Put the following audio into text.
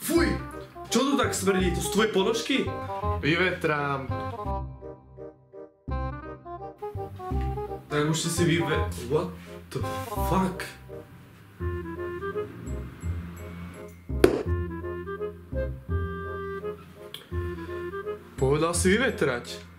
Fuj! Čo tu tak smrdí? To sú tvoje ponožky? Vyvetrám. Tak už si What the fuck? Povedal si vyvetrať.